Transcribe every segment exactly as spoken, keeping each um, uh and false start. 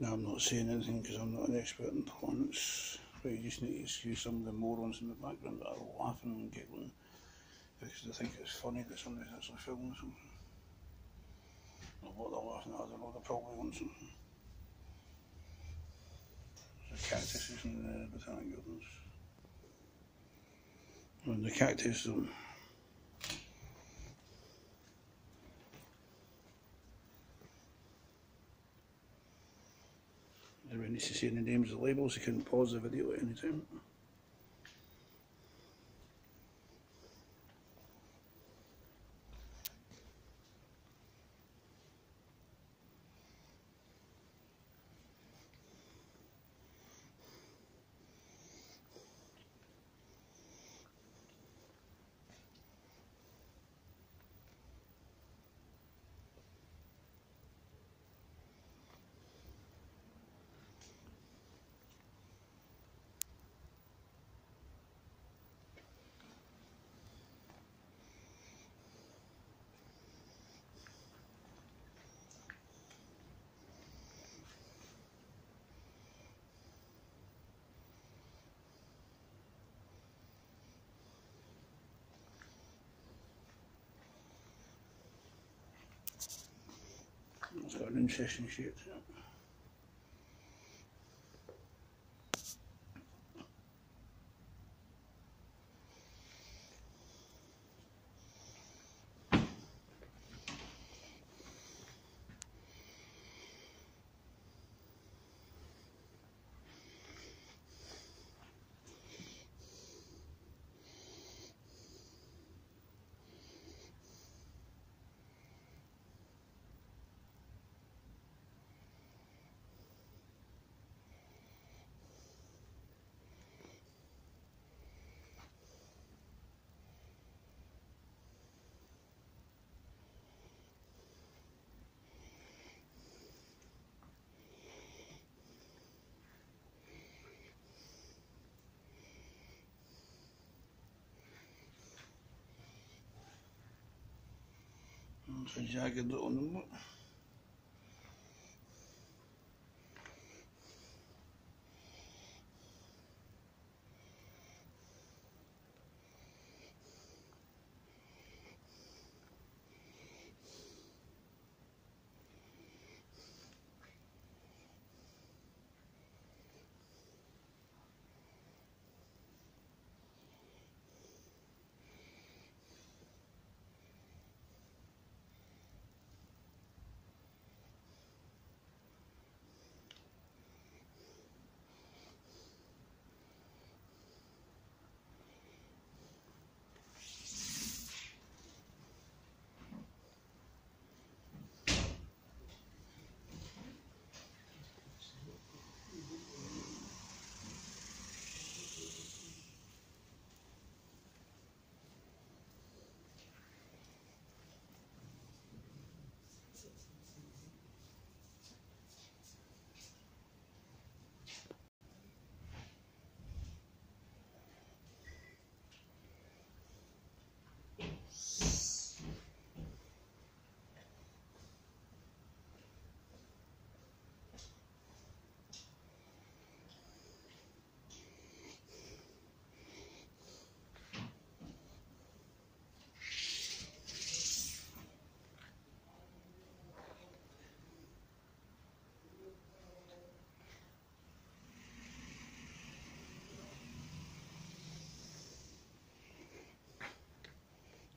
Now I'm not saying anything because I'm not an expert in plants, but you just need to excuse some of the morons in the background that are laughing and giggling because they think it's funny that somebody's actually filming something. Or what they're laughing at, I don't know, they probably want something. There's a cactus in the Botanic Gardens. And the cactus, um, everyone needs to see the names of the labels, you couldn't pause the video at any time. It's got an interesting shape to it. It's a jagged little number.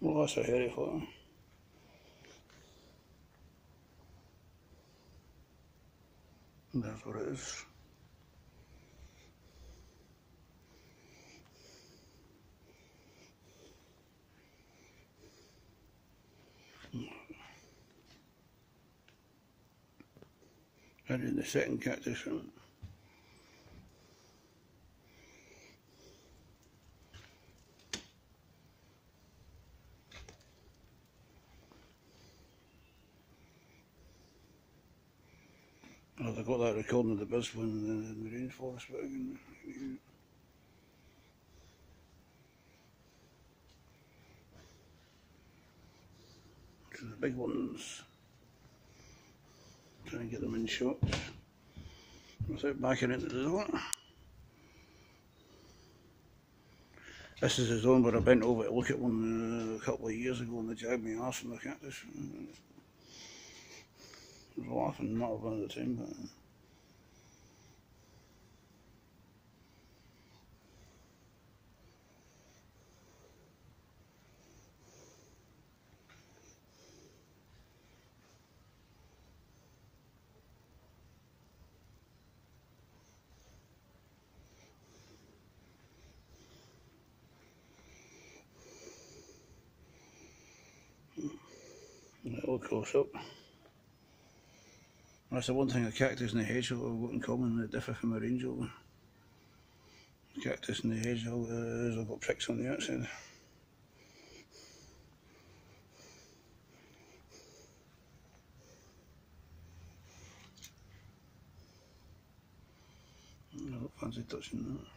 Well, that's a hairy flower. That's what it is. I did the second cactus one. I got that recording of the birds when in the rainforest, but again, you the big ones, trying to get them in shots. without backing into the zone. This is the zone where I bent over to look at one a couple of years ago and they jagged me arse in the cactus. I was laughing, not about the time, but... Little close up. That's the one thing a cactus and a hedgehog have got in common. They differ from a range oak. The cactus and the hedgehog uh, have got pricks on the outside. I don't fancy touching that.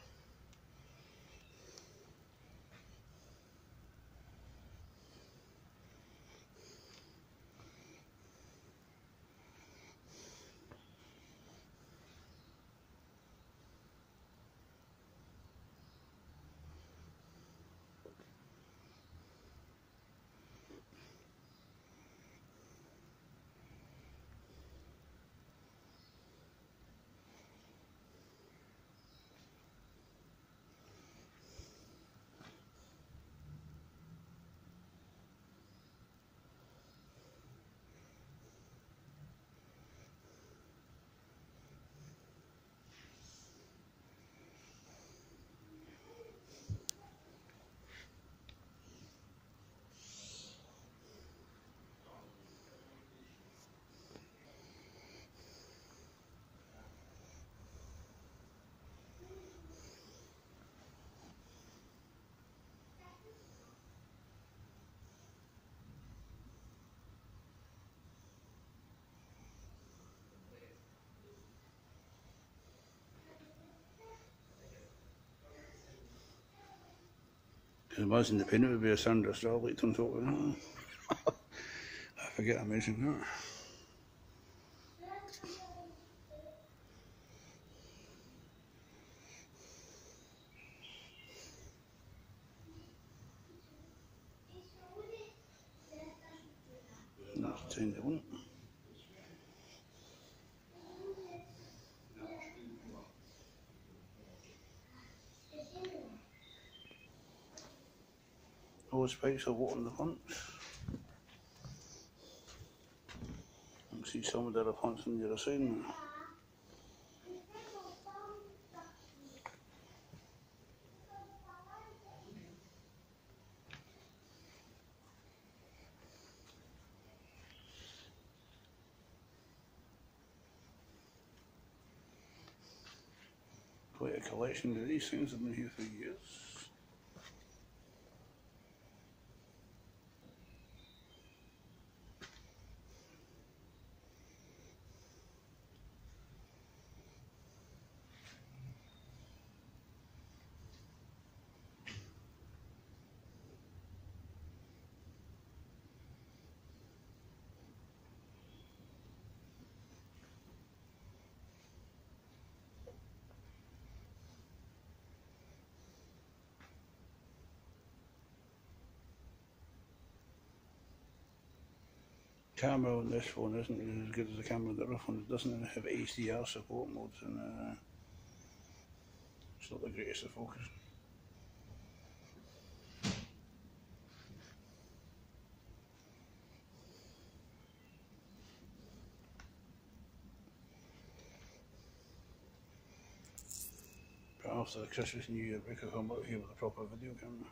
I imagine the paint would be a Sandra Star leaked on top of that. I forget I mentioned that. That's tiny, wasn't it? Spikes of water in the plants. You can see some of the other plants on the other side. Quite a collection of these things, have been here for years. Camera on this phone isn't as good as the camera on the other phone. It doesn't have H D R support modes, and uh, it's not the greatest of focus. But after the Christmas New Year, we could come out here with a proper video camera.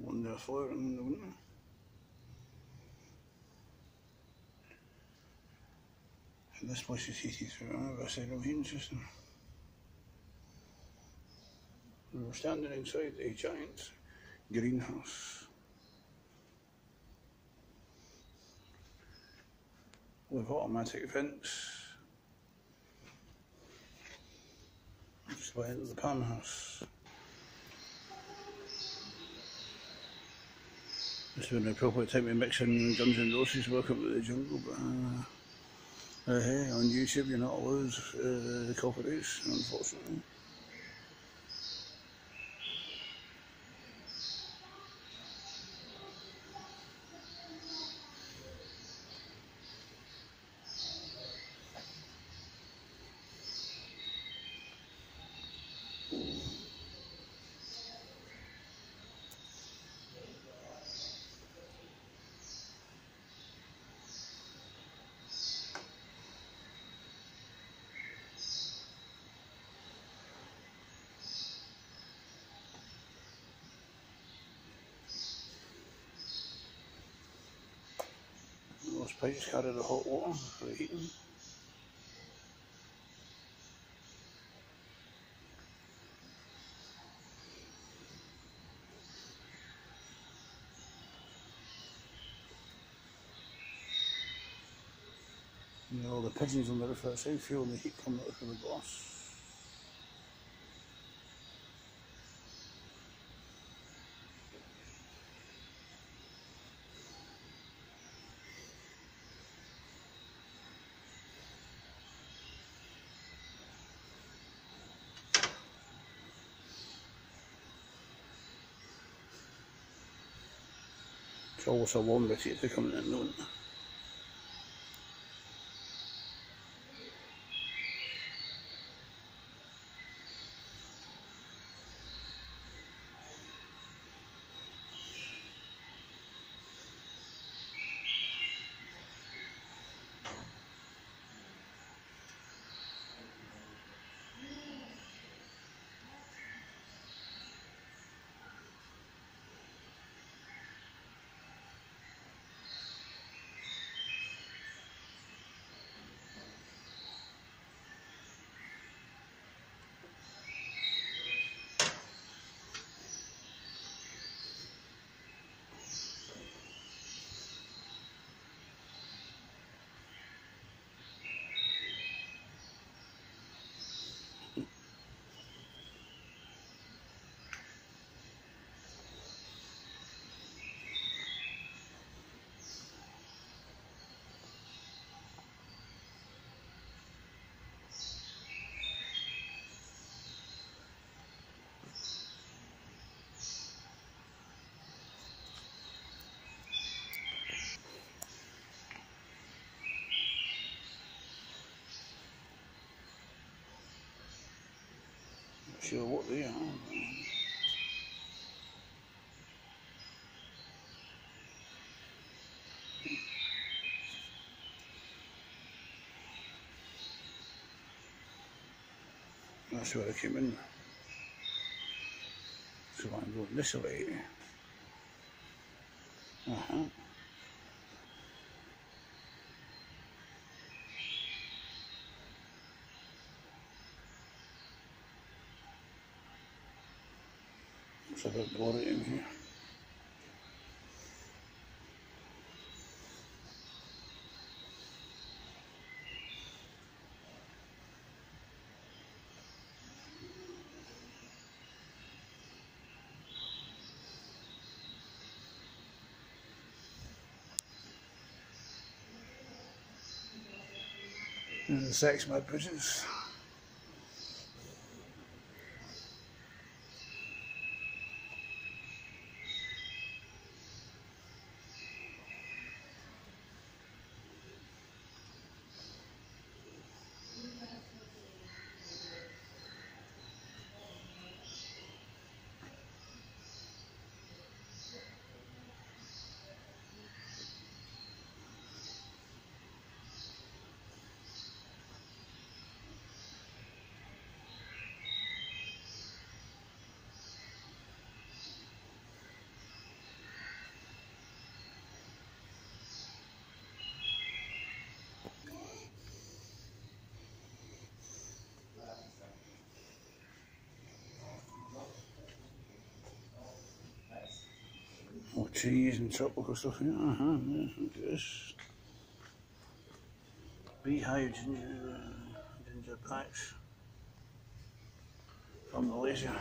one there floating in the window. And this place is eighty-three, I've said I'm hitting system. We were standing inside a giant greenhouse. With automatic vents. Just by into the pan house. It's been an appropriate time to mix in Guns N' Roses, Welcome to the Jungle, but uh, uh, hey, on YouTube you're not allowed uh, the copyrights, unfortunately. Those pipes carry the hot water for the heating. And all the pigeons on the roof outside feeling the heat coming out from the glass. It's always a long bit to come in and noon. Sure what they are. That's where I came in. So I'm going this way. Uh-huh. So I've got it in here. And the sex mad pigeons. trees and tropical stuff in it. Uh-huh, yeah, look at this. Beehive ginger, ginger packs from Malaysia.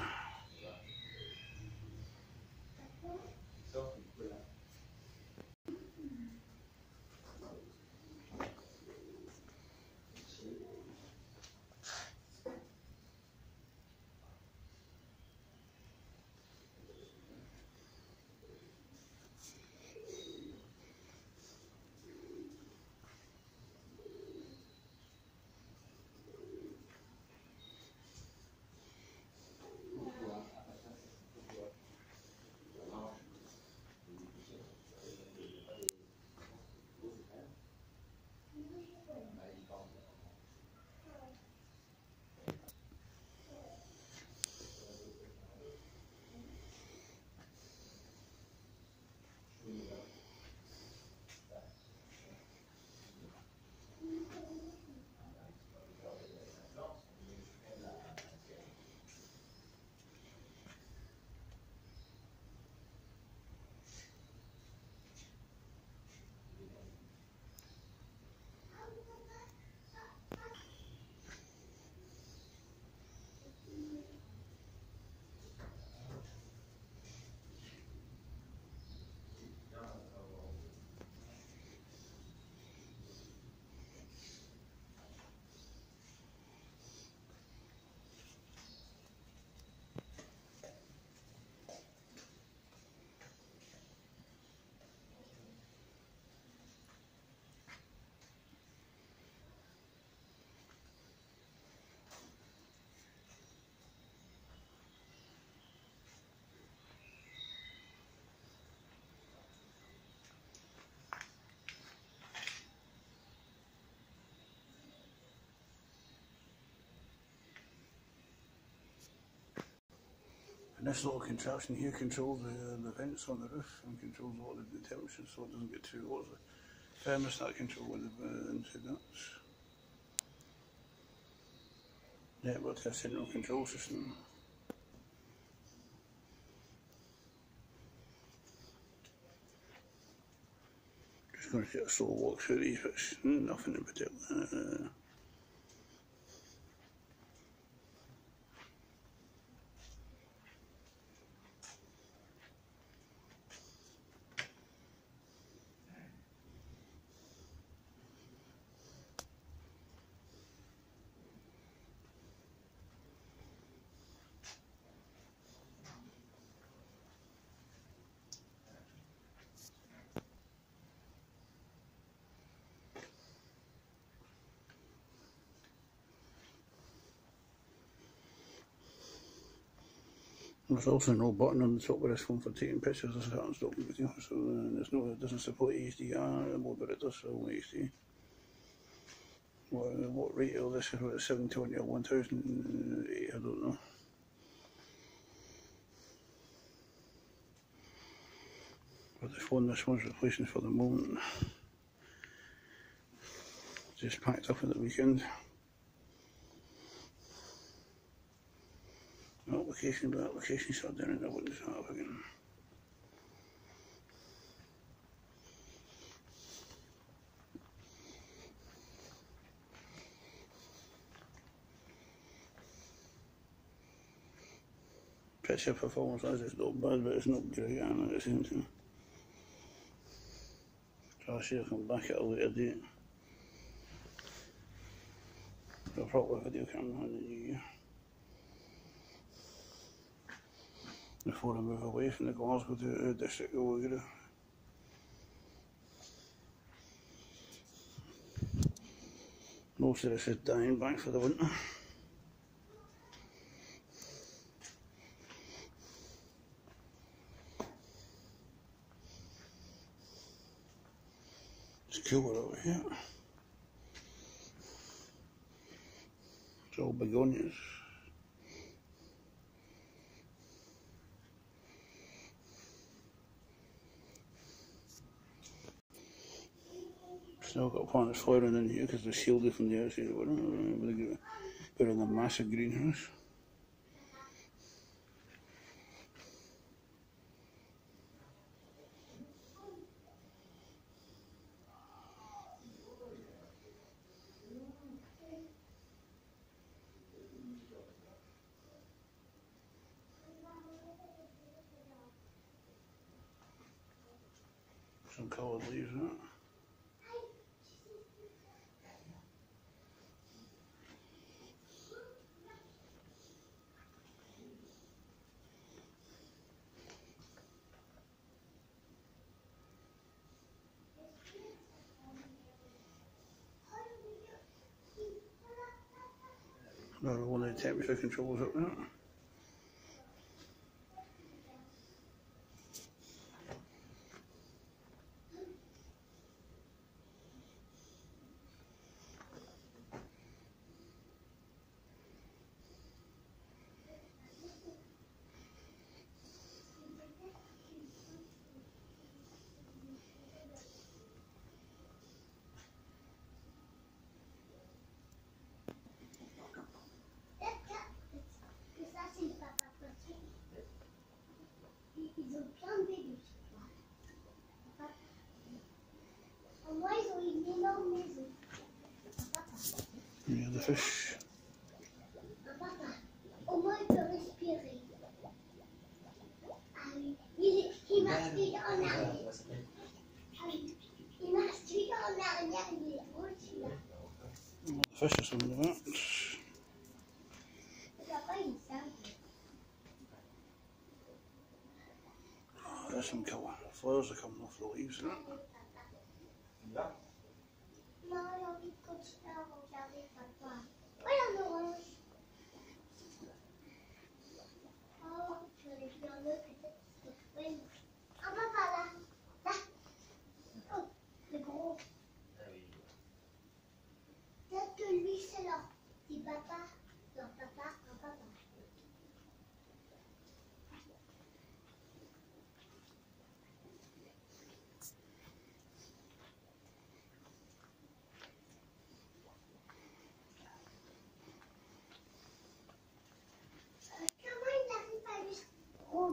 And this little contraption here controls the, uh, the vents on the roof and controls what the, the temperature, so it doesn't get too hot. The thermostat controls what the uh, inside nuts. Network to a central control system. Just going to get a slow walk through these, but it's nothing in particular. Uh, There's also no button on the top of this one for taking pictures. This happens to open with you, so uh, there's no, it doesn't support H D R, but it does support H D. What, what retail this is, about seven twenty or one thousand eight, I don't know. But the phone this one's replacing for the moment. Just packed up at the weekend. Application by application, so down in the windows half again. Picture performance as it's not bad, but it's not great at the same time. I'll see if I come back at a later date. I'll probably video camera in the new year, before I move away from the Glasgow to, uh, district of Glasgow. Most of this is dying back for the winter. It's cooler over here. It's all begonias. Still got plants flowering in here because they're shielded from the outside. We're in a massive greenhouse. some coloured leaves in it. Another one of the temperature controls up there. Yeah, the fish. The fish is under that. Oh, there's some colour. The flowers are coming off the leaves, isn't it?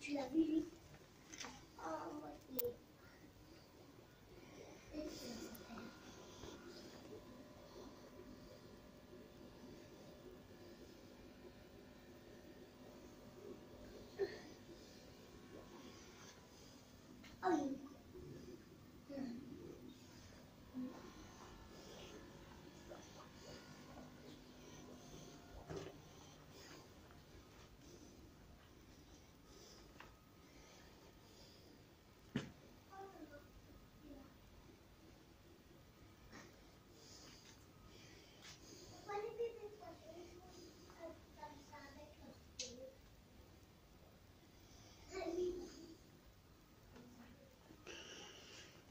Tu l'as vu, lui? Oh, ok. Oh, oui.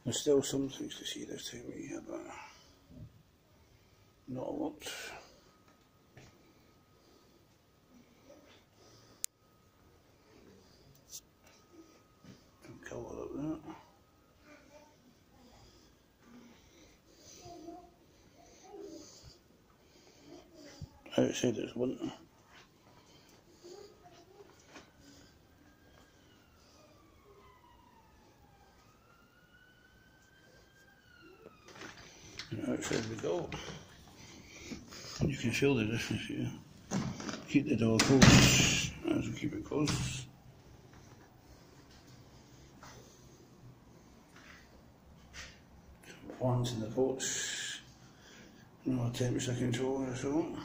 There's still some things to see this time of year, but not a lot. Some colour up there. Outside it's winter. Outside we go. And you can feel the distance here. Keep the door closed as we keep it closed. Some plants in the pots. No temperature control or so.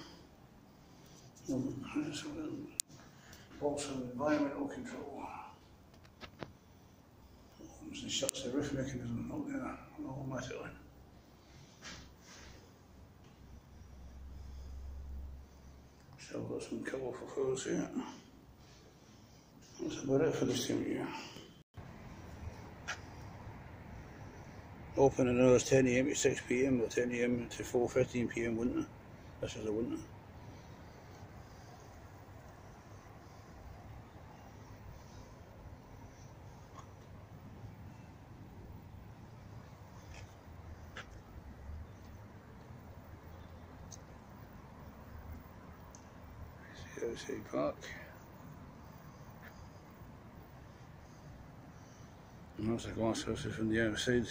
Also environmental control. Opens and shuts the roof mechanism out there automatically. Still got some colour for flowers here. That's about it for this time of year. Open another ten A M to six P M or ten A M to four fifteen P M winter. This is the winter. City Park. And that's the glass houses from the outside.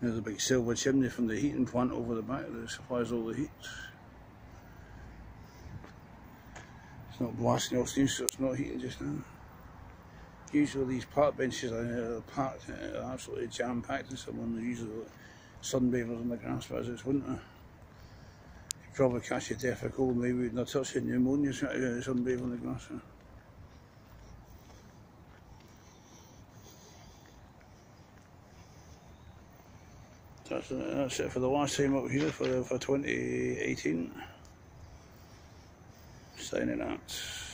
There's a big silver chimney from the heating plant over the back that supplies all the heat. It's not blasting off steam, so it's not heating just now. usually these park benches are uh, packed, uh, absolutely jam-packed and someone, they're usually sunbathers on the grass, but as it's winter, you'd probably catch a death of cold, maybe with a touch of pneumonia trying to uh, sunbathe on the grass. Uh. That's, uh, that's it for the last time up here for, for twenty eighteen. Signing out.